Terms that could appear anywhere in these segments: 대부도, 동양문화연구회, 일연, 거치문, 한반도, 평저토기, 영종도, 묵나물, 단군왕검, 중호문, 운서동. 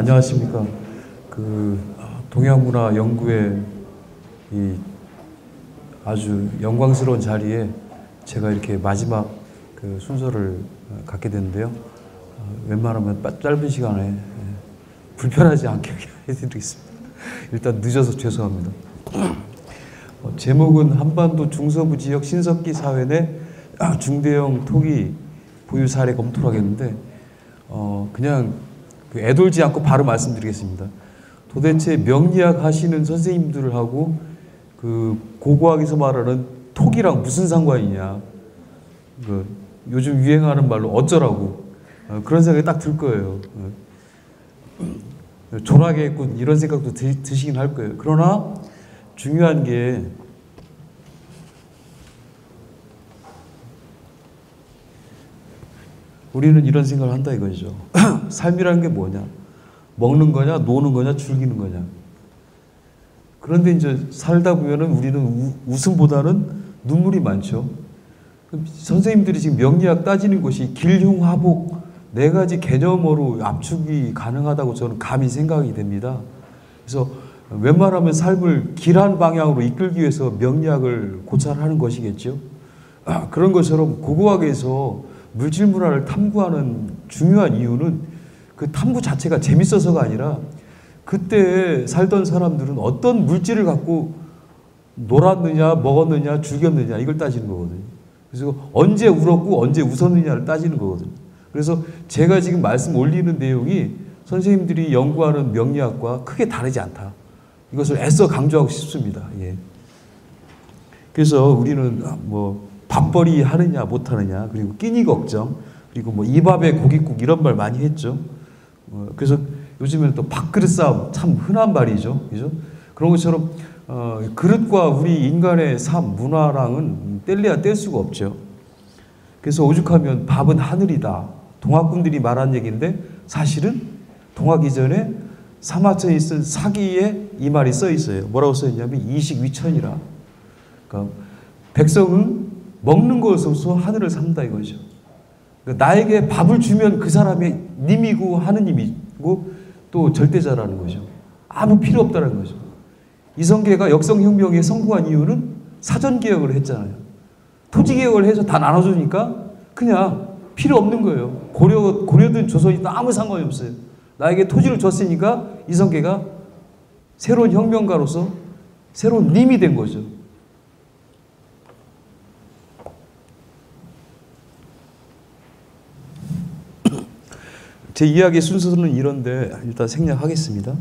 안녕하십니까. 그 동양문화연구회 이 아주 영광스러운 자리에 제가 이렇게 마지막 그 순서를 갖게 됐는데요. 웬만하면 짧은 시간에 불편하지 않게 해드리겠습니다. 일단 늦어서 죄송합니다. 제목은 한반도 중서부 지역 신석기 사회 내 중대형 토기 보유 사례 검토를 하겠는데 그냥 애돌지 않고 바로 말씀드리겠습니다. 도대체 명리학 하시는 선생님들하고 그 고고학에서 말하는 토기랑 무슨 상관이냐, 그 요즘 유행하는 말로 어쩌라고 그런 생각이 딱 들 거예요. 졸하겠군 이런 생각도 드시긴 할 거예요. 그러나 중요한 게 우리는 이런 생각을 한다 이거죠. 삶이라는 게 뭐냐? 먹는 거냐? 노는 거냐? 즐기는 거냐? 그런데 이제 살다 보면은 우리는 웃음보다는 눈물이 많죠. 선생님들이 지금 명리학 따지는 것이 길흉화복 4가지 개념으로 압축이 가능하다고 저는 감히 생각이 됩니다. 그래서 웬만하면 삶을 길한 방향으로 이끌기 위해서 명리학을 고찰하는 것이겠죠. 그런 것처럼 고고학에서 물질문화를 탐구하는 중요한 이유는 그 탐구 자체가 재밌어서가 아니라 그때 살던 사람들은 어떤 물질을 갖고 놀았느냐, 먹었느냐, 죽였느냐 이걸 따지는 거거든요. 그래서 언제 울었고 언제 웃었느냐를 따지는 거거든요. 그래서 제가 지금 말씀 올리는 내용이 선생님들이 연구하는 명리학과 크게 다르지 않다. 이것을 애써 강조하고 싶습니다. 예. 그래서 우리는 뭐 밥벌이 하느냐 못하느냐, 그리고 끼니 걱정, 그리고 뭐 이밥에 고깃국 이런 말 많이 했죠. 그래서 요즘에는 또 밥그릇 싸움 참 흔한 말이죠. 그죠? 그런 것처럼 그릇과 우리 인간의 삶, 문화랑은 뗄래야 뗄 수가 없죠. 그래서 오죽하면 밥은 하늘이다. 동학군들이 말한 얘기인데 사실은 동학 이전에 사마천이 쓴 사기에 이 말이 써 있어요. 뭐라고 써 있냐면 이식위천이라. 그러니까 백성은 먹는 것으로서 하늘을 산다 이거죠. 그러니까 나에게 밥을 주면 그 사람이 님이고 하느님이고 또 절대자라는 거죠. 아무 필요 없다는 거죠. 이성계가 역성혁명에 성공한 이유는 사전개혁을 했잖아요. 토지개혁을 해서 다 나눠주니까 그냥 필요 없는 거예요. 고려든 조선이 아무 상관이 없어요. 나에게 토지를 줬으니까 이성계가 새로운 혁명가로서 새로운 님이 된 거죠. 제 이야기 순서는 이런데 일단 생략하겠습니다.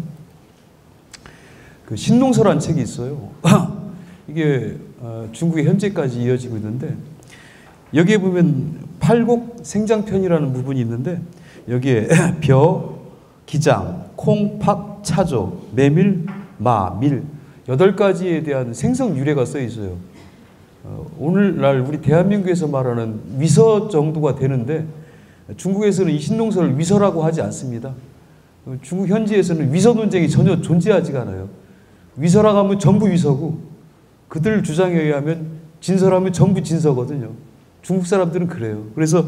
그 신농서라는 책이 있어요. 이게 중국에 현재까지 이어지고 있는데 여기에 보면 팔곡 생장편이라는 부분이 있는데 여기에 벼, 기장, 콩, 팥, 차조, 메밀, 마, 밀 8가지에 대한 생성 유래가 써 있어요. 오늘날 우리 대한민국에서 말하는 위서 정도가 되는데 중국에서는 이 신농서를 위서라고 하지 않습니다. 중국 현지에서는 위서 논쟁이 전혀 존재하지가 않아요. 위서라고 하면 전부 위서고 그들 주장에 의하면 진서라면 전부 진서거든요. 중국 사람들은 그래요. 그래서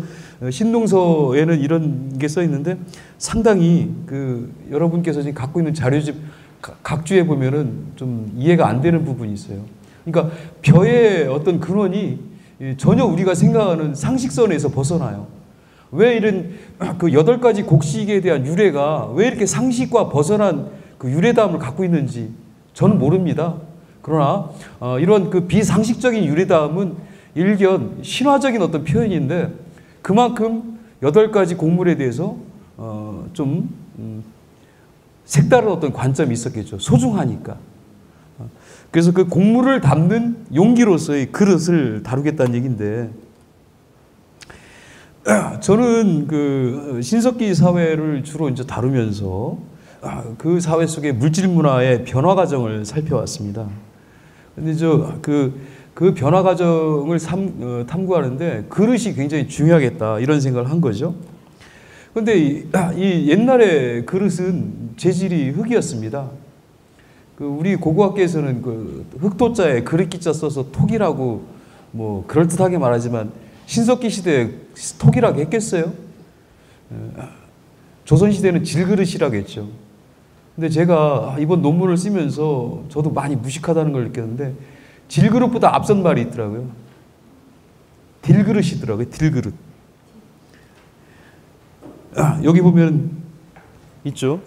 신농서에는 이런 게 써 있는데 상당히 그 여러분께서 지금 갖고 있는 자료집 각주에 보면은 좀 이해가 안 되는 부분이 있어요. 그러니까 벼의 어떤 근원이 전혀 우리가 생각하는 상식선에서 벗어나요. 왜 이런 그 8가지 곡식에 대한 유래가 왜 이렇게 상식과 벗어난 그 유래담을 갖고 있는지 저는 모릅니다. 그러나 이런 그 비상식적인 유래담은 일견 신화적인 어떤 표현인데 그만큼 8가지 곡물에 대해서 좀 색다른 어떤 관점이 있었겠죠. 소중하니까. 그래서 그 곡물을 담는 용기로서의 그릇을 다루겠다는 얘기인데 저는 그 신석기 사회를 주로 이제 다루면서 그 사회 속의 물질 문화의 변화 과정을 살펴왔습니다. 근데 그 변화 과정을 탐구하는데 그릇이 굉장히 중요하겠다 이런 생각을 한 거죠. 근데 이 옛날에 그릇은 재질이 흙이었습니다. 그 우리 고고학계에서는 그 흙도자에 그릇기자 써서 토기라고 뭐 그럴듯하게 말하지만 신석기 시대에 토기라고 했겠어요? 조선시대는 질그릇이라고 했죠. 근데 제가 이번 논문을 쓰면서 저도 많이 무식하다는 걸 느꼈는데 질그릇보다 앞선 말이 있더라고요. 딜그릇이더라고요. 딜그릇. 여기 보면 있죠.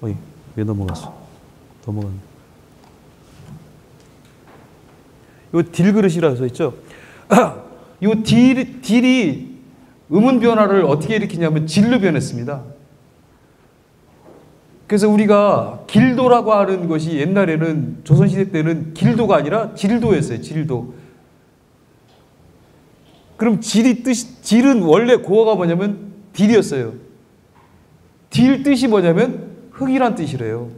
어이, 왜 넘어갔어? 넘어갔네. 요 딜그릇이라고 써 있죠. 요 딜이 음운 변화를 어떻게 일으키냐면 질로 변했습니다. 그래서 우리가 길도라고 하는 것이 옛날에는 조선시대 때는 길도가 아니라 질도였어요. 질도. 그럼 질이 뜻이, 질은 원래 고어가 뭐냐면 딜이었어요. 딜 뜻이 뭐냐면 흙이란 뜻이래요.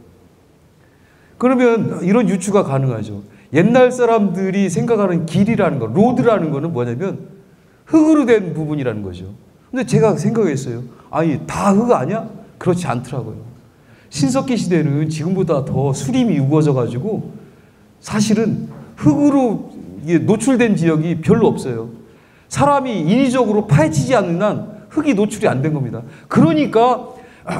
그러면 이런 유추가 가능하죠. 옛날 사람들이 생각하는 길이라는 거, 로드라는 거는 뭐냐면 흙으로 된 부분이라는 거죠. 근데 제가 생각했어요. 아니, 다 흙 아니야? 그렇지 않더라고요. 신석기 시대는 지금보다 더 수림이 우거져가지고 사실은 흙으로 노출된 지역이 별로 없어요. 사람이 인위적으로 파헤치지 않는 한 흙이 노출이 안 된 겁니다. 그러니까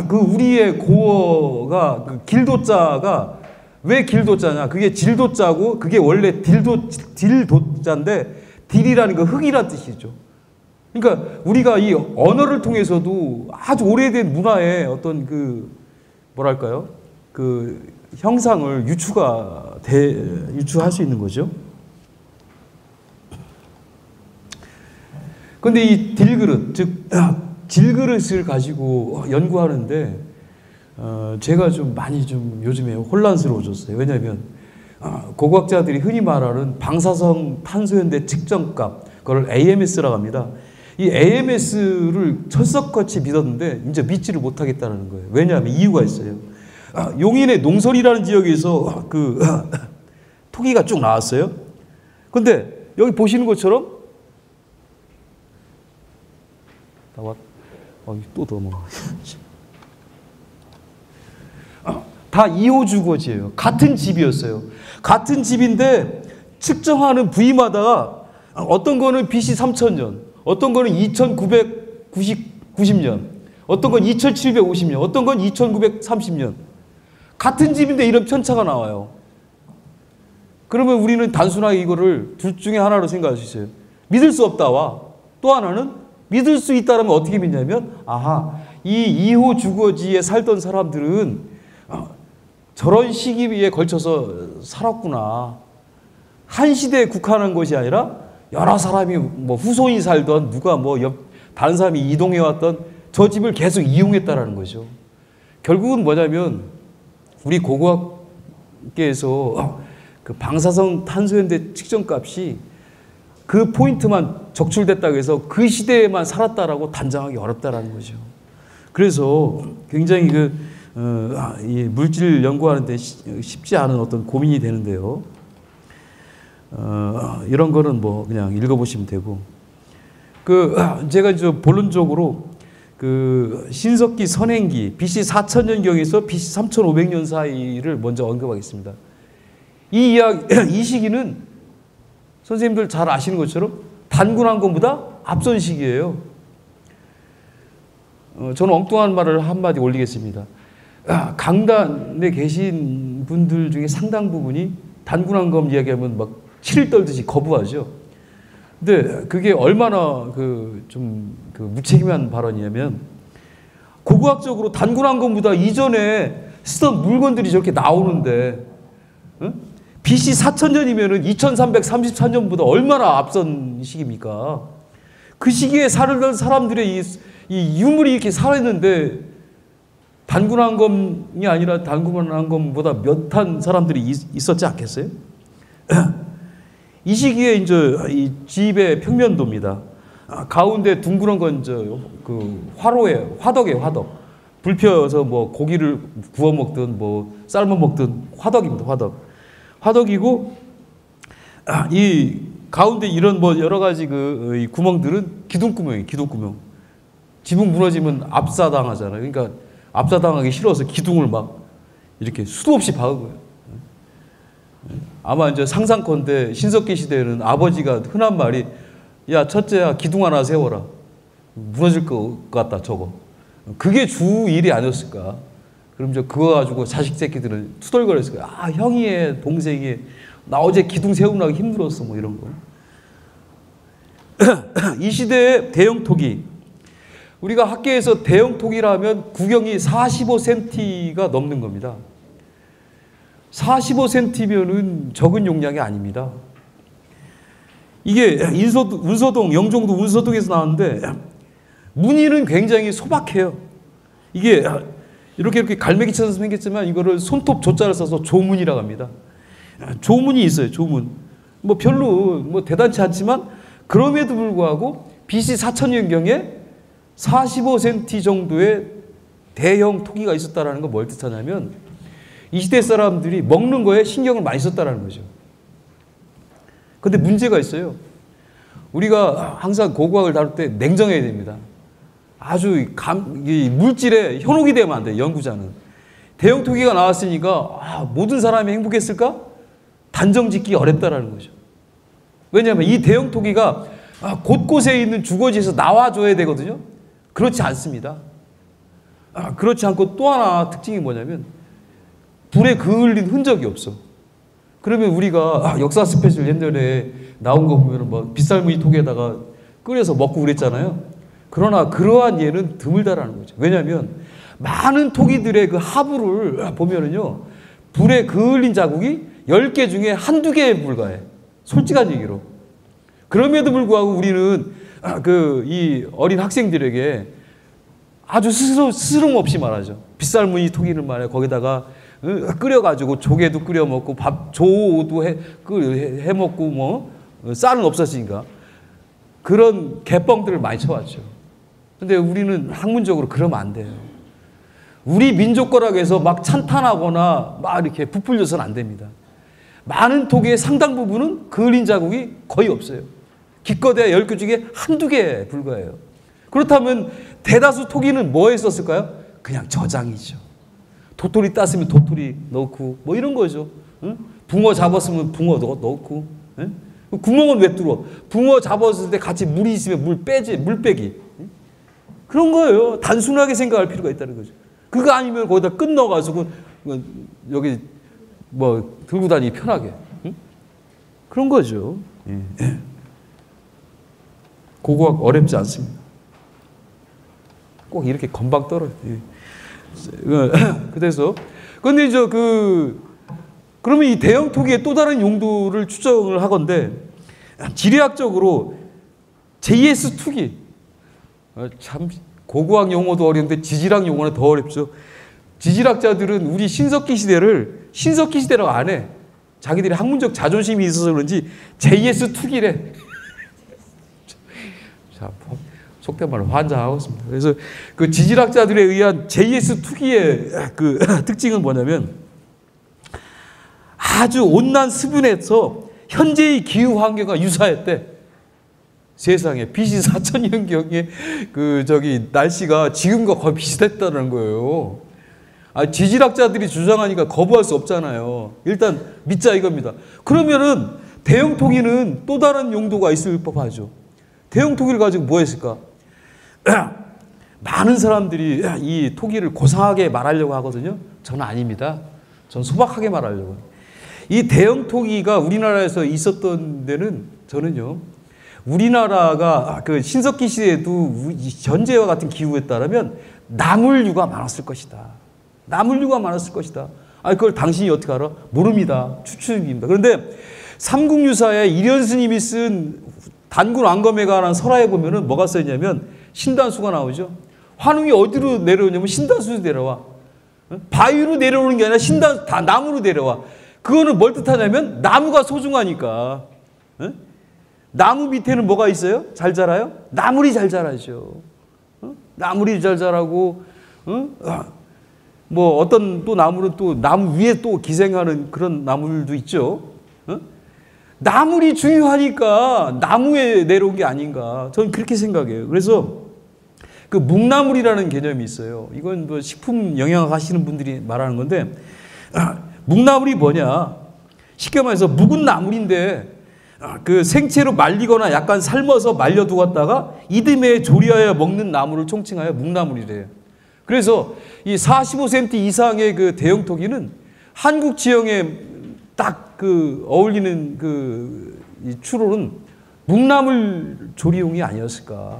그 우리의 고어가 그 길도자가 왜 길도자냐? 그게 질도자고 그게 원래 딜도자인데 딜이라는 건 흙이란 뜻이죠. 그러니까 우리가 이 언어를 통해서도 아주 오래된 문화의 어떤 그 뭐랄까요? 그 형상을 유추할 수 있는 거죠. 그런데 이 딜그릇, 즉 질그릇을 가지고 연구하는데 제가 좀 많이 좀 요즘에 혼란스러워졌어요. 왜냐하면 고고학자들이 흔히 말하는 방사성 탄소연대 측정값, 그걸 AMS라고 합니다. 이 AMS를 철석같이 믿었는데 이제 믿지를 못하겠다는 거예요. 왜냐하면 이유가 있어요. 용인의 농설이라는 지역에서 그 토기가 쭉 나왔어요. 근데 여기 보시는 것처럼 또 넘어. 다 2호 주거지예요. 같은 집이었어요. 같은 집인데 측정하는 부위마다 어떤 거는 BC 3000년, 어떤 거는 2990년, 어떤 건 2750년, 어떤 건 2930년. 같은 집인데 이런 편차가 나와요. 그러면 우리는 단순하게 이거를 둘 중에 하나로 생각할 수 있어요. 믿을 수 없다와 또 하나는 믿을 수 있다라면 어떻게 믿냐면 아하, 이 2호 주거지에 살던 사람들은 저런 시기에 걸쳐서 살았구나. 한 시대에 국한한 것이 아니라 여러 사람이 뭐 후손이 살던 누가 뭐 다른 사람이 이동해 왔던 저 집을 계속 이용했다라는 거죠. 결국은 뭐냐면 우리 고고학계에서 그 방사성 탄소연대 측정값이 그 포인트만 적출됐다고 해서 그 시대에만 살았다라고 단정하기 어렵다라는 거죠. 그래서 굉장히 그 이 물질 연구하는데 쉽지 않은 어떤 고민이 되는데요. 이런 거는 뭐 그냥 읽어보시면 되고, 그 제가 저 본론적으로 그 신석기 선행기 BC 4000년경에서 BC 3500년 사이를 먼저 언급하겠습니다. 이 시기는 선생님들 잘 아시는 것처럼 단군왕검보다 앞선 시기예요. 저는 엉뚱한 말을 한마디 올리겠습니다. 강단에 계신 분들 중에 상당 부분이 단군왕검 이야기하면 막 치를 떨듯이 거부하죠. 근데 그게 얼마나 그 무책임한 발언이냐면 고고학적으로 단군왕검보다 이전에 쓰던 물건들이 저렇게 나오는데 응? BC 4000년이면은 2334년보다 얼마나 앞선 시기입니까? 그 시기에 살던 사람들의 이 유물이 이렇게 살아있는데 단군왕검이 아니라 단군왕검보다 몇 한 사람들이 있었지 않겠어요? 이 시기에 이제 이 집의 평면도입니다. 가운데 둥그런 건 그 화덕에 화덕. 불 펴서 뭐 고기를 구워 먹든 뭐 삶아 먹든 화덕입니다. 화덕이고 이 가운데 이런 뭐 여러 가지 그 이 구멍들은 기둥구멍이에요. 기둥구멍. 지붕 무너지면 압사당하잖아요. 그러니까 압사당하기 싫어서 기둥을 막 이렇게 수도 없이 박은 거예요. 아마 이제 상상컨대 신석기 시대에는 아버지가 흔한 말이 야, 첫째야, 기둥 하나 세워라. 무너질 것 같다, 저거. 그게 주 일이 아니었을까? 그럼 이제 그거 가지고 자식 새끼들을 투덜거렸을 거야. 아, 형이의 동생이 나 어제 기둥 세우느라 힘들었어, 뭐 이런 거. 이 시대의 대형 토기. 우리가 학계에서 대형 토기라 하면 구경이 45cm가 넘는 겁니다. 45cm면은 적은 용량이 아닙니다. 이게 운서동, 영종도 운서동에서 나왔는데 무늬는 굉장히 소박해요. 이게 이렇게 갈매기처럼 생겼지만 이거를 손톱 조자를 써서 조문이라고 합니다. 조문이 있어요, 조문. 뭐 별로 뭐 대단치 않지만 그럼에도 불구하고 BC 4000년경에 45cm 정도의 대형 토기가 있었다는 건 뭘 뜻하냐면 이 시대 사람들이 먹는 거에 신경을 많이 썼다는 거죠. 근데 문제가 있어요. 우리가 항상 고고학을 다룰 때 냉정해야 됩니다. 아주 이 물질에 현혹이 되면 안 돼요, 연구자는. 대형 토기가 나왔으니까 아, 모든 사람이 행복했을까? 단정짓기 어렵다라는 거죠. 왜냐하면 이 대형 토기가 곳곳에 있는 주거지에서 나와줘야 되거든요. 그렇지 않습니다. 그렇지 않고 또 하나 특징이 뭐냐면 불에 그을린 흔적이 없어. 그러면 우리가 역사 스페셜 옛날에 나온 거 보면 막 빗살무늬 토기에다가 끓여서 먹고 그랬잖아요. 그러나 그러한 예는 드물다라는 거죠. 왜냐하면 많은 토기들의 그 하부를 보면은요, 불에 그을린 자국이 10개 중에 한두 개에 불과해. 솔직한 얘기로. 그럼에도 불구하고 우리는 이 어린 학생들에게 아주 스스럼 없이 말하죠. 빗살무늬 토기를 말해. 거기다가 끓여가지고 조개도 끓여 먹고 밥, 조도 해 먹고 뭐 쌀은 없었으니까 그런 개뻥들을 많이 쳐왔죠. 근데 우리는 학문적으로 그러면 안 돼요. 우리 민족 거라고 해서 막 찬탄하거나 막 이렇게 부풀려서는 안 됩니다. 많은 토기의 상당 부분은 그을린 자국이 거의 없어요. 기껏해야 10개 중에 한두 개에 불과해요. 그렇다면 대다수 토기는 뭐에 썼을까요? 그냥 저장이죠. 도토리 땄으면 도토리 넣고 뭐 이런 거죠. 응? 붕어 잡았으면 붕어 넣고. 응? 구멍은 왜 뚫어? 붕어 잡았을 때 같이 물이 있으면 물 빼지, 물 빼기. 응? 그런 거예요. 단순하게 생각할 필요가 있다는 거죠. 그거 아니면 거기다 끝 넣어가지고 여기 뭐 들고 다니기 편하게. 응? 그런 거죠. 예. 고고학 어렵지 않습니다. 꼭 이렇게 건방 떨어요. 예. 그래서 근데 이제 그러면 이 대형 토기의 또 다른 용도를 추정을 하건데 지리학적으로 JS 투기, 참 고고학 용어도 어려운데 지질학 용어는 더 어렵죠. 지질학자들은 우리 신석기 시대를 신석기 시대라고 안 해. 자기들이 학문적 자존심이 있어서 그런지 JS 투기래. 자, 속된 말로 환장하고 있습니다. 그래서 그 지질학자들에 의한 JS 투기의 그 특징은 뭐냐면 아주 온난 습윤에서 현재의 기후 환경과 유사했대. 세상에 BC 4000년경에 날씨가 지금과 거의 비슷했다는 거예요. 아, 지질학자들이 주장하니까 거부할 수 없잖아요. 일단 믿자 이겁니다. 그러면은 대형 토기는 또 다른 용도가 있을 법하죠. 대형 토기를 가지고 뭐 했을까? 많은 사람들이 이 토기를 고상하게 말하려고 하거든요. 저는 아닙니다. 저는 소박하게 말하려고. 이 대형 토기가 우리나라에서 있었던 데는 저는요, 우리나라가 그 신석기 시대에도 현재와 같은 기후에 따르면 나물류가 많았을 것이다. 나물류가 많았을 것이다. 아, 그걸 당신이 어떻게 알아? 모릅니다. 추측입니다. 그런데 삼국유사에 일연 스님이 쓴 단군왕검에 관한 설화에 보면은 뭐가 써있냐면 신단수가 나오죠. 환웅이 어디로 내려오냐면 신단수로 내려와. 바위로 내려오는 게 아니라 나무로 내려와. 그거는 뭘 뜻하냐면 나무가 소중하니까. 응? 나무 밑에는 뭐가 있어요? 잘 자라요? 나물이 잘 자라죠. 응? 나물이 잘 자라고, 응? 뭐 어떤 또 나물은 또 나무 위에 또 기생하는 그런 나물도 있죠. 응? 나물이 중요하니까 나무에 내려온 게 아닌가. 저는 그렇게 생각해요. 그래서 그 묵나물이라는 개념이 있어요. 이건 뭐 식품 영양학 하시는 분들이 말하는 건데, 묵나물이 뭐냐. 쉽게 말해서 묵은 나물인데 그 생채로 말리거나 약간 삶아서 말려두었다가 이듬해 조리하여 먹는 나무를 총칭하여 묵나물이래요. 그래서 이 45cm 이상의 그 대형 토기는 한국 지형에 딱 그 어울리는 그 이 추로는 묵나물 조리용이 아니었을까.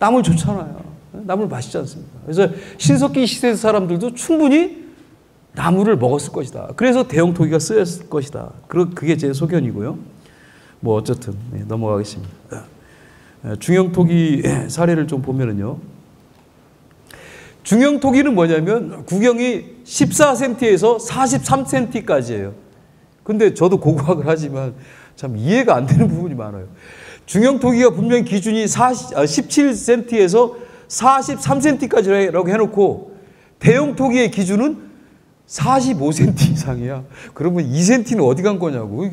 나물 좋잖아요. 나물 맛있지 않습니까? 그래서 신석기 시대 사람들도 충분히 나물을 먹었을 것이다. 그래서 대형 토기가 쓰였을 것이다. 그게 제 소견이고요. 뭐 어쨌든 넘어가겠습니다. 중형 토기 사례를 좀 보면은요. 중형 토기는 뭐냐면 구경이 14cm에서 43cm까지예요. 근데 저도 고고학을 하지만 참 이해가 안 되는 부분이 많아요. 중형 토기가 분명 기준이 17cm에서 43cm까지라고 해놓고 대형 토기의 기준은 45cm 이상이야. 그러면 2cm는 어디 간 거냐고.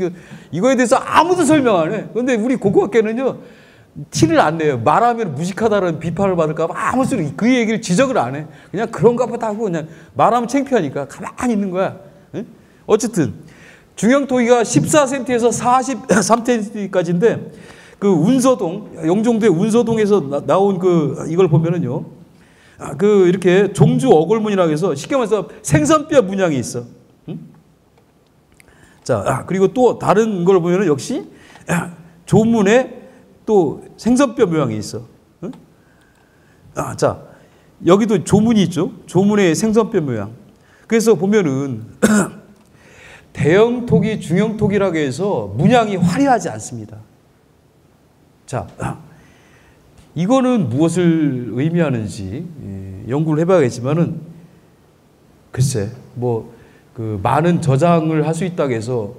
이거에 대해서 아무도 설명 안 해. 근데 우리 고고학계는요, 티를 안 내요. 말하면 무식하다라는 비판을 받을까봐 아무 소리, 그 얘기를 지적을 안 해. 그냥 그런가 보다 하고 그냥 말하면 창피하니까 가만히 있는 거야. 응? 어쨌든 중형 토기가 14cm에서 43cm까지인데 그 운서동, 영종도의 운서동에서 나온 그 이걸 보면은요, 그 이렇게 종주 어골문이라고 해서 쉽게 말해서 생선뼈 문양이 있어. 응? 자, 그리고 또 다른 걸 보면은 역시 조문에 또 생선뼈 모양이 있어. 응? 자, 여기도 조문이 있죠. 조문의 생선뼈 모양. 그래서 보면은 대형 토기, 중형 토기라고 해서 문양이 화려하지 않습니다. 자, 이거는 무엇을 의미하는지 연구를 해봐야겠지만은 글쎄, 뭐 그 많은 저장을 할 수 있다고 해서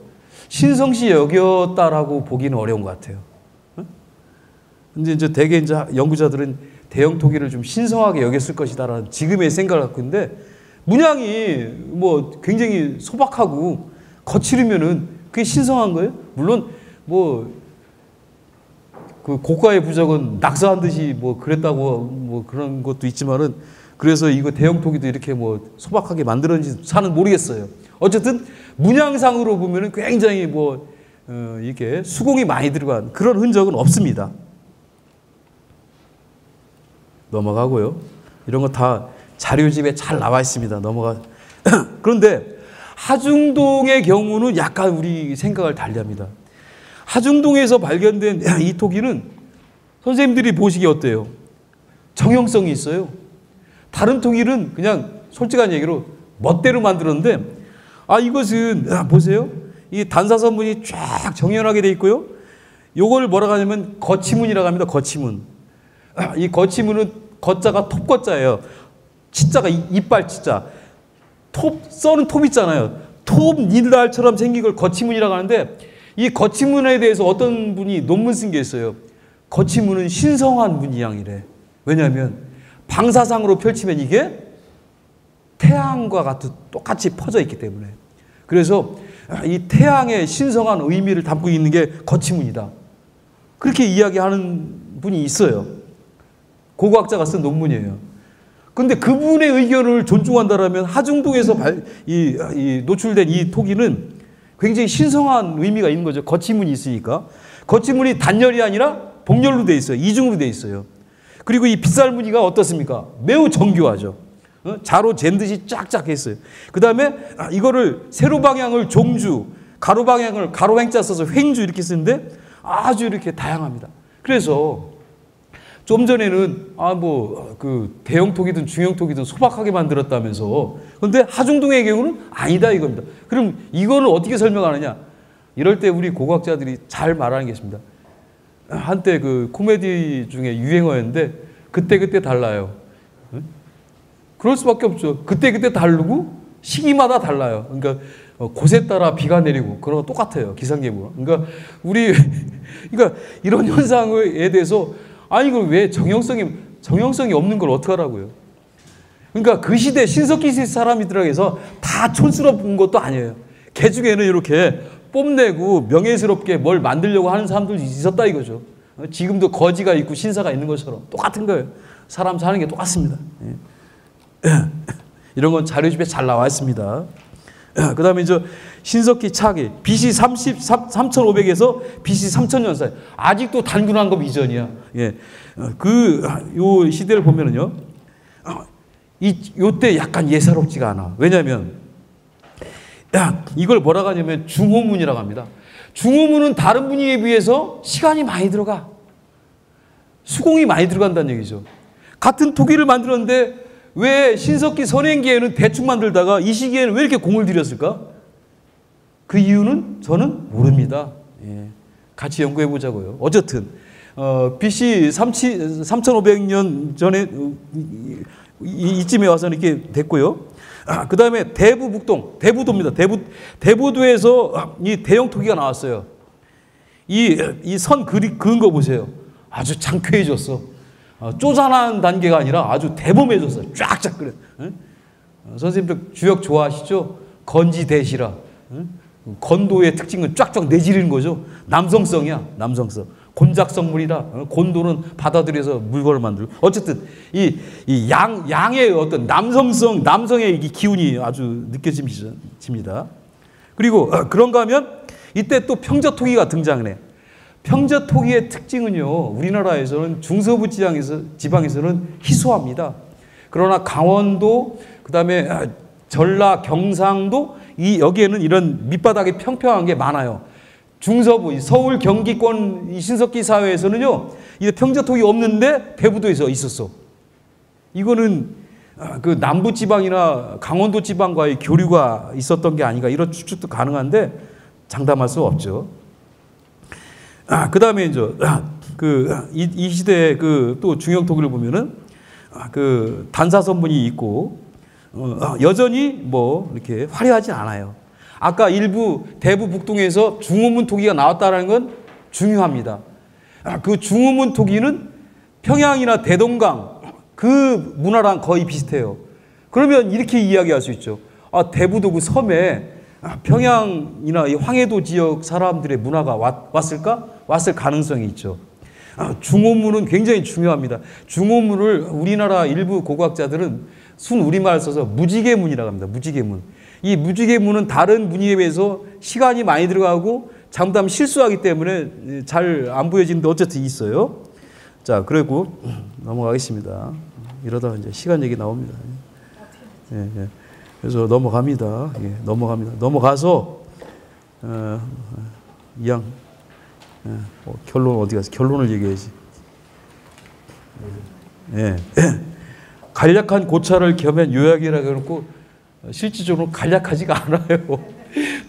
신성시 여겼다라고 보기는 어려운 것 같아요. 근데 이제 대개 이제 연구자들은 대형 토기를 좀 신성하게 여겼을 것이다라는 지금의 생각을 갖고 있는데, 문양이 뭐 굉장히 소박하고 거칠으면은 그게 신성한 거예요? 물론 뭐 그 고가의 부적은 낙서한 듯이 뭐 그랬다고 뭐 그런 것도 있지만은, 그래서 이거 대형 토기도 이렇게 뭐 소박하게 만들었는지 잘은 모르겠어요. 어쨌든 문양상으로 보면은 굉장히 뭐 이렇게 수공이 많이 들어간 그런 흔적은 없습니다. 넘어가고요. 이런 거 다 자료집에 잘 나와 있습니다. 넘어가. 그런데 하중동의 경우는 약간 우리 생각을 달리합니다. 하중동에서 발견된 이 토기는 선생님들이 보시기 어때요? 정형성이 있어요. 다른 토기는 그냥 솔직한 얘기로 멋대로 만들었는데, 아, 이것은 보세요. 이 단사선문이 쫙 정연하게 돼 있고요. 요걸 뭐라고 하냐면 거치문이라고 합니다. 거치문. 이 거치문은 거자가 톱거자예요. 치자가 이빨 치자. 톱 써는 톱 있잖아요. 톱 니달처럼 생긴 걸 거치문이라고 하는데, 이 거치문에 대해서 어떤 분이 논문 쓴 게 있어요. 거치문은 신성한 문양이래. 왜냐하면 방사상으로 펼치면 이게 태양과 같은 똑같이 퍼져 있기 때문에. 그래서 이 태양의 신성한 의미를 담고 있는 게 거치문이다. 그렇게 이야기하는 분이 있어요. 고고학자가 쓴 논문이에요. 근데 그분의 의견을 존중한다라면 하중동에서 노출된 이 토기는 굉장히 신성한 의미가 있는 거죠. 거치문이 있으니까. 거치문이 단열이 아니라 복열로 돼 있어요. 이중으로 돼 있어요. 그리고 이 빗살무늬가 어떻습니까? 매우 정교하죠. 자로 잰 듯이 쫙쫙 했어요. 그 다음에 이거를 세로 방향을 종주, 가로 방향을 가로 횡자 써서 횡주 이렇게 쓰는데 아주 이렇게 다양합니다. 그래서 좀 전에는 대형 토기든 중형 토기든 소박하게 만들었다면서, 근데 하중동의 경우는 아니다 이겁니다. 그럼 이거는 어떻게 설명하느냐? 이럴 때 우리 고고학자들이 잘 말하는 게 있습니다. 한때 그 코미디 중에 유행어였는데 그때그때 달라요. 그럴 수밖에 없죠. 그때그때 다르고 시기마다 달라요. 그러니까 곳에 따라 비가 내리고 그런 거 똑같아요. 기상예보가. 그러니까 그러니까 이런 현상에 대해서 아니, 이걸 왜 정형성이 없는 걸 어떡하라고요? 그러니까 그 시대 신석기 시대 사람들이라고 해서 다 촌스러운 것도 아니에요. 개 중에는 이렇게 뽐내고 명예스럽게 뭘 만들려고 하는 사람들도 있었다 이거죠. 지금도 거지가 있고 신사가 있는 것처럼 똑같은 거예요. 사람 사는 게 똑같습니다. 이런 건 자료집에 잘 나와 있습니다. 그 다음에 이제 신석기 차기 BC 3500에서 BC 3000년 사이 아직도 단군왕검 이전이야. 예, 그 요 시대를 보면은요, 요때 약간 예사롭지가 않아. 왜냐하면 이걸 뭐라고 하냐면 중호문이라고 합니다. 중호문은 다른 분야에 비해서 시간이 많이 들어가, 수공이 많이 들어간다는 얘기죠. 같은 토기를 만들었는데 왜 신석기 선행기에는 대충 만들다가 이 시기에는 왜 이렇게 공을 들였을까? 그 이유는 저는 모릅니다. 예, 같이 연구해 보자고요. 어쨌든 BC 3500년 전에 이쯤에 와서 이렇게 됐고요. 그 다음에 대부 북동, 대부도입니다. 대부도에서 이 대형 토기가 나왔어요. 이 선 그은 거 보세요. 아주 장쾌해졌어. 쪼잔한 단계가 아니라 아주 대범해졌어요. 쫙쫙 그래. 응? 선생님들 주역 좋아하시죠? 건지대시라. 응? 건도의 특징은 쫙쫙 내지르는 거죠. 남성성이야, 남성성. 곤작성물이라. 곤도는 받아들여서 물건을 만들고. 어쨌든 양의 어떤 남성성, 남성의 기운이 아주 느껴집니다. 그리고 그런가 하면 이때 또 평저토기가 등장을 해. 평저토기의 특징은요, 우리나라에서는 중서부 지방에서는 희소합니다. 그러나 강원도, 그 다음에 전라, 경상도, 여기에는 이런 밑바닥이 평평한 게 많아요. 중서부, 서울, 경기권 신석기 사회에서는요, 이 평저토기 없는데 대부도에서 있었어. 이거는 그 남부 지방이나 강원도 지방과의 교류가 있었던 게 아닌가, 이런 추측도 가능한데 장담할 수 없죠. 그 다음에 이제 이 시대의 또 중형 토기를 보면은 단사 선분이 있고 여전히 뭐 이렇게 화려하진 않아요. 아까 일부 대부 북동에서 중호문 토기가 나왔다라는 건 중요합니다. 그 중호문 토기는 평양이나 대동강 그 문화랑 거의 비슷해요. 그러면 이렇게 이야기할 수 있죠. 아, 대부도 그 섬에 평양이나 이 황해도 지역 사람들의 문화가 왔을까? 왔을 가능성이 있죠. 중호문은 굉장히 중요합니다. 중호문을 우리나라 일부 고고학자들은 순우리말 써서 무지개문이라고 합니다. 무지개문. 이 무지개문은 다른 문의에 비해서 시간이 많이 들어가고 잠깐 실수하기 때문에 잘 안 보여지는데 어쨌든 있어요. 자, 그리고 넘어가겠습니다. 이러다가 이제 시간 얘기 나옵니다. 예, 예. 그래서 넘어갑니다. 예, 넘어갑니다. 넘어가서 이양 결론 어디 가서 결론을 얘기해야지. 예, 간략한 고찰을 겸한 요약이라고 해놓고 실질적으로 간략하지가 않아요.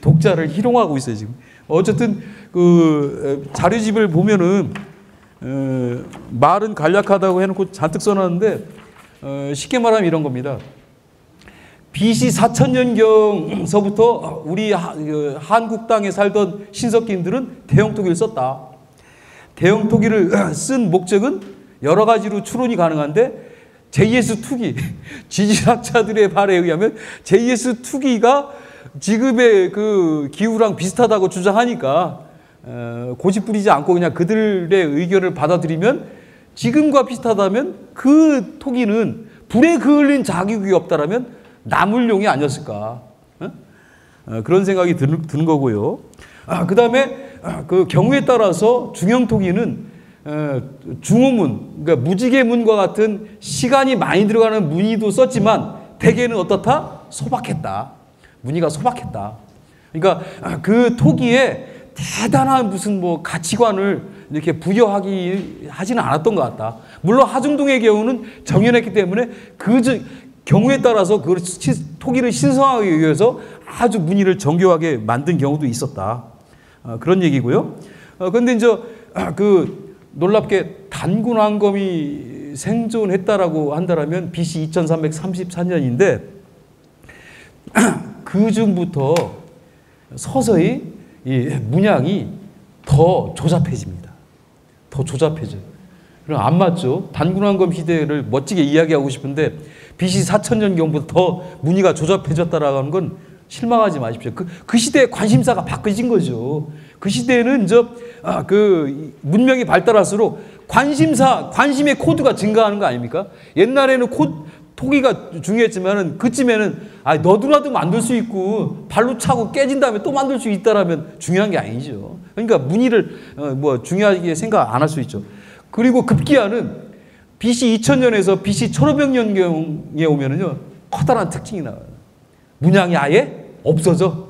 독자를 희롱하고 있어요 지금. 어쨌든 그 자료집을 보면은 말은 간략하다고 해놓고 잔뜩 써놨는데 쉽게 말하면 이런 겁니다. BC 4000년경서부터 우리 한국 땅에 살던 신석기인들은 대형토기를 썼다. 대형토기를 쓴 목적은 여러 가지로 추론이 가능한데 JS 투기, 지질학자들의 발에 의하면 JS 투기가 지금의 그 기후랑 비슷하다고 주장하니까 고집 부리지 않고 그냥 그들의 의견을 받아들이면 지금과 비슷하다면 그 토기는 불에 그을린 자국이 없다라면 나물용이 아니었을까? 그런 생각이 드는 거고요. 그다음에 그 경우에 따라서 중형토기는 중호문, 그러니까 무지개문과 같은 시간이 많이 들어가는 문의도 썼지만 대개는 어떻다? 소박했다. 문의가 소박했다. 그러니까 그 토기에 대단한 무슨 뭐 가치관을 이렇게 부여하지는 않았던 것 같다. 물론 하중동의 경우는 정연했기 때문에 경우에 따라서 그 토기를 신성하기 위해서 아주 무늬를 정교하게 만든 경우도 있었다. 그런 얘기고요. 그런데 이제 놀랍게 단군왕검이 생존했다라고 한다라면 BC 2334년인데 그 즈음부터 서서히 이 문양이 더 조잡해집니다. 더 조잡해져요. 그럼 안 맞죠? 단군왕검 시대를 멋지게 이야기하고 싶은데 BC 4000년경부터 더 문의가 조잡해졌다라고 하는 건 실망하지 마십시오. 그 시대에 관심사가 바뀌어진 거죠. 그 시대에는 그 문명이 발달할수록 관심의 코드가 증가하는 거 아닙니까? 옛날에는 포기가 중요했지만은 그쯤에는 아 너도라도 만들 수 있고 발로 차고 깨진 다음에 또 만들 수 있다라면 중요한 게 아니죠. 그러니까 문의를 뭐 중요하게 생각 안 할 수 있죠. 그리고 급기야는 BC 2000년에서 BC 1500년경에 오면은요 커다란 특징이 나와요. 문양이 아예 없어져.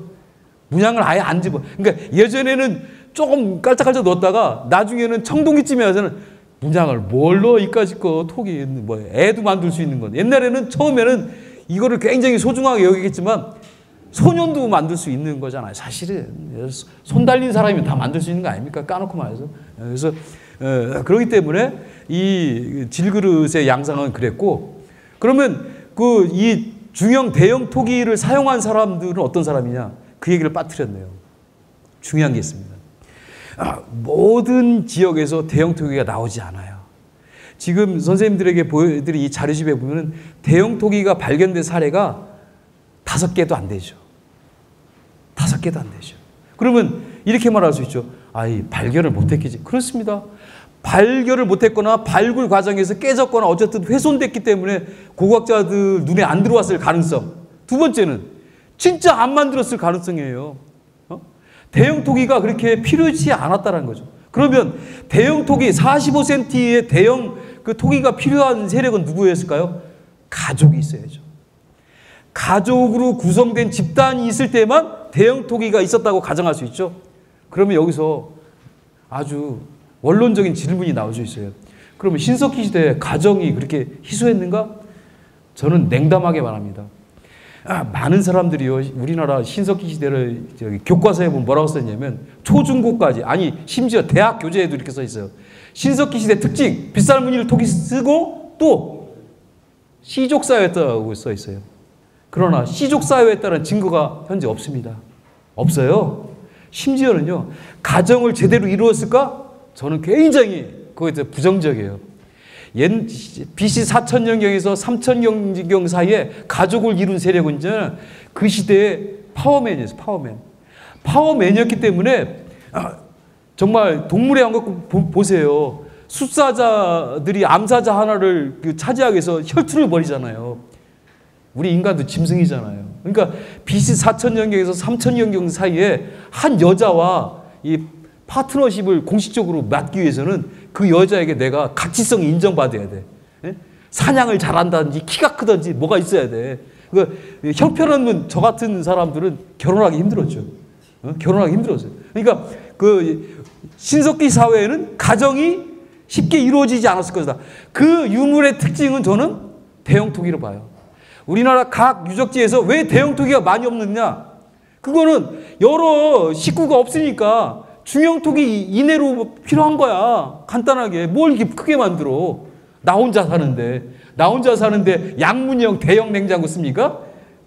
문양을 아예 안 집어. 그러니까 예전에는 조금 깔짝깔짝 넣었다가 나중에는 청동기쯤에 와서는 문양을 뭘로 이까지 거 토기 뭐 애도 만들 수 있는 건 옛날에는 처음에는 이거를 굉장히 소중하게 여기겠지만 소년도 만들 수 있는 거잖아요. 사실은 손 달린 사람이 다 만들 수 있는 거 아닙니까? 까놓고 말해서. 그래서 그렇기 때문에 이 질그릇의 양상은 그랬고 그러면 그 이 중형 대형 토기를 사용한 사람들은 어떤 사람이냐? 그 얘기를 빠뜨렸네요. 중요한 게 있습니다. 모든 지역에서 대형 토기가 나오지 않아요. 지금 선생님들에게 보여드린 이 자료집에 보면은 대형 토기가 발견된 사례가 5개도 안 되죠. 5개도 안 되죠. 그러면 이렇게 말할 수 있죠. 아이, 발견을 못했겠지. 그렇습니다. 발견을 못했거나 발굴 과정에서 깨졌거나 어쨌든 훼손됐기 때문에 고고학자들 눈에 안 들어왔을 가능성. 두 번째는 진짜 안 만들었을 가능성이에요. 대형 토기가 그렇게 필요치 않았다는 거죠. 그러면 대형 토기 45cm의 대형 그 토기가 필요한 세력은 누구였을까요? 가족이 있어야죠. 가족으로 구성된 집단이 있을 때만 대형 토기가 있었다고 가정할 수 있죠. 그러면 여기서 아주 원론적인 질문이 나올 수 있어요. 그러면 신석기 시대에 가정이 그렇게 희소했는가? 저는 냉담하게 말합니다. 많은 사람들이요, 우리나라 신석기 시대를 저기 교과서에 보면 뭐라고 썼냐면 초중고까지, 아니 심지어 대학 교재에도 이렇게 써 있어요. 신석기 시대 특징, 빗살 무늬를 토기 쓰고 또 씨족 사회였다고 써 있어요. 그러나 씨족 사회에 따른 증거가 현재 없습니다. 없어요. 심지어는요, 가정을 제대로 이루었을까? 저는 굉장히 그거에 대해서 부정적이에요. BC 4000년경에서 3000년경 사이에 가족을 이룬 세력은 이제는 그 시대의 파워맨이었어요. 파워맨. 파워맨이었기 때문에 정말 동물의 왕국 보세요. 숫사자들이 암사자 하나를 차지하기 위해서 혈투를 벌이잖아요. 우리 인간도 짐승이잖아요. 그러니까 BC 4000년경에서 3000년경 사이에 한 여자와 이 파트너십을 공식적으로 맡기 위해서는 그 여자에게 내가 가치성이 인정받아야 돼. 사냥을 잘한다든지 키가 크든지 뭐가 있어야 돼. 그러니까 형편없는 저 같은 사람들은 결혼하기 힘들었죠. 결혼하기 힘들었어요. 그러니까 그 신석기 사회에는 가정이 쉽게 이루어지지 않았을 것이다. 그 유물의 특징은 저는 대형 토기로 봐요. 우리나라 각 유적지에서 왜 대형 토기가 많이 없느냐? 그거는 여러 식구가 없으니까 중형 토기 이내로 필요한 거야. 간단하게. 뭘 이렇게 크게 만들어. 나 혼자 사는데. 나 혼자 사는데 양문형 대형 냉장고 씁니까?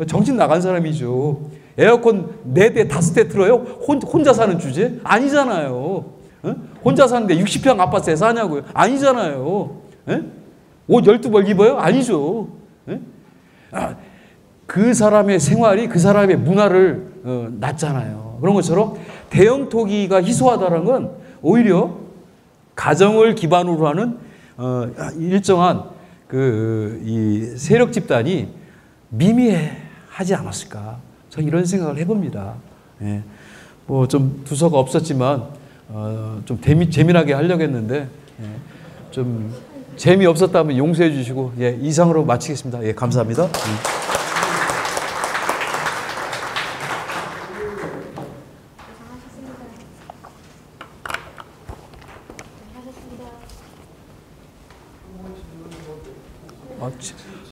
정신 나간 사람이죠. 에어컨 4대, 5대 틀어요? 혼자 사는 주제? 아니잖아요. 응? 혼자 사는데 60평 아파트에 사냐고요? 아니잖아요. 응? 옷 12벌 입어요? 아니죠. 응? 아, 그 사람의 생활이 그 사람의 문화를 낳잖아요. 그런 것처럼 대형 토기가 희소하다는 건 오히려 가정을 기반으로 하는 일정한 그 이 세력 집단이 미미하지 않았을까? 저는 이런 생각을 해봅니다. 예. 뭐 좀 두서가 없었지만 좀 재미나게 하려고 했는데 예. 좀 재미 없었다면 용서해 주시고 예. 이상으로 마치겠습니다. 예, 감사합니다.